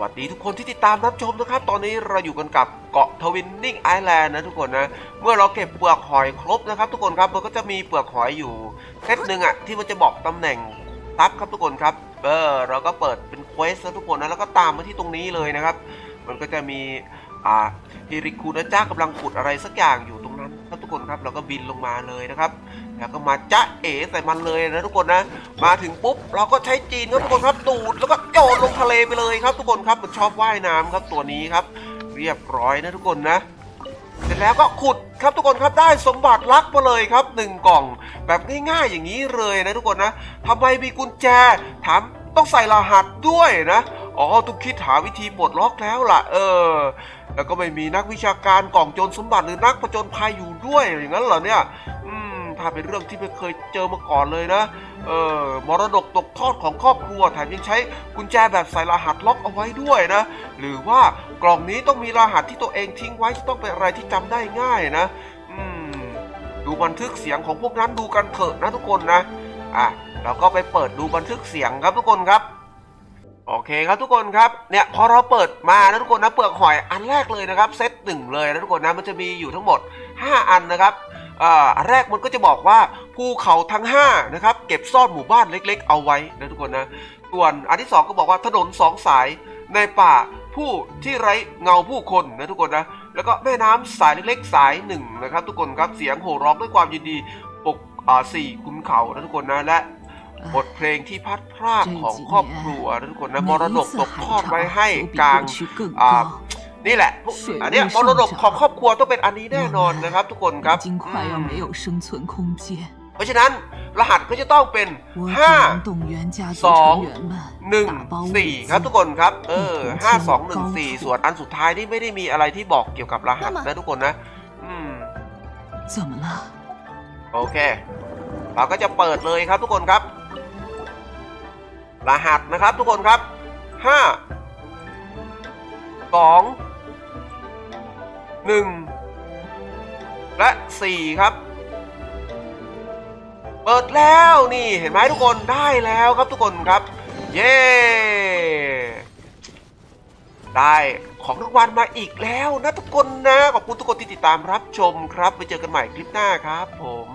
วัสดีทุกคนที่ติดตามรับชมนะครับตอนนี้เราอยู่กันกับเกาะทวินนิ่งไอแลนด์นะทุกคนนะเมื่อเราเก็บเปลือกหอยครบนะครับทุกคนครับมันก็จะมีเปลือกหอยอยู่เซตหนึ่งอ่ะที่มันจะบอกตำแหน่งทับครับทุกคนครับเราก็เปิดเป็นเควสนะทุกคนนะแล้วก็ตามมาที่ตรงนี้เลยนะครับมันก็จะมีฮิริคุนะจ๊ะกำลังขุดอะไรสักอย่างอยู่ตรงนั้นครับทุกคนครับเราก็บินลงมาเลยนะครับแล้วก็มาจ๊ะเอ๋ใส่มันเลยนะทุกคนนะมาถึงปุ๊บเราก็ใช้จีนครับทุกคนครับดูดแล้วก็โยนลงทะเลไปเลยครับทุกคนครับมันชอบว่ายน้ำครับตัวนี้ครับเรียบร้อยนะทุกคนนะเสร็จแล้วก็ขุดครับทุกคนครับได้สมบัติลักมาเลยครับ1กล่องแบบง่ายๆอย่างนี้เลยนะทุกคนนะทำไมมีกุญแจถามต้องใส่รหัสด้วยนะอ๋อทุกคิดหาวิธีปลดล็อกแล้วล่ะแล้วก็ไม่มีนักวิชาการกล่องโจรสมบัติหรือนักผจญภัยอยู่ด้วยอย่างนั้นเหรอเนี่ยถ้าเป็นเรื่องที่ไม่เคยเจอมาก่อนเลยนะมรดกตกทอดของครอบครัวแถมยังใช้กุญแจแบบใส่รหัสล็อกเอาไว้ด้วยนะหรือว่ากล่องนี้ต้องมีรหัสที่ตัวเองทิ้งไว้จะต้องเป็นอะไรที่จำได้ง่ายนะดูบันทึกเสียงของพวกนั้นดูกันเถอะนะทุกคนนะเราก็ไปเปิดดูบันทึกเสียงครับทุกคนครับโอเคครับทุกคนครับเนี่ยพอเราเปิดมานะทุกคนนะเปลือกหอยอันแรกเลยนะครับเซตหนึ่งเลยนะทุกคนนะมันจะมีอยู่ทั้งหมด5อันนะครับอันแรกมันก็จะบอกว่าภูเขาทั้ง5นะครับเก็บซ่อนหมู่บ้านเล็กๆเอาไว้นะทุกคนนะส่วนอันที่2ก็บอกว่าถนน2สายในป่าผู้ที่ไร้เงาผู้คนนะทุกคนนะแล้วก็แม่น้ำสายเล็กๆสาย1นะครับทุกคนครับเสียงโห่ร้องด้วยความยินดีปกสี่ขุนเขานะทุกคนนะและบทเพลงที่พัดพรากของครอบครัวนะทุกคนนะมรดกตกทอดไว้ให้กลางนี่แหละอันนี้มรดกของครอบครัวต้องเป็นอันนี้แน่นอนนะครับทุกคนครับเพราะฉะนั้นรหัสก็จะต้องเป็น5 2 1 4ครับทุกคนครับ5 2 1 4ส่วนอันสุดท้ายนี่ไม่ได้มีอะไรที่บอกเกี่ยวกับรหัสนะทุกคนนะโอเคเราก็จะเปิดเลยครับทุกคนครับรหัสนะครับทุกคนครับ5 2 1 และ 4ครับเปิดแล้วนี่เห็นไหมทุกคนได้แล้วครับทุกคนครับเย้ได้ของรางวัลมาอีกแล้วนะทุกคนนะขอบคุณทุกคนที่ติดตามรับชมครับไปเจอกันใหม่คลิปหน้าครับผม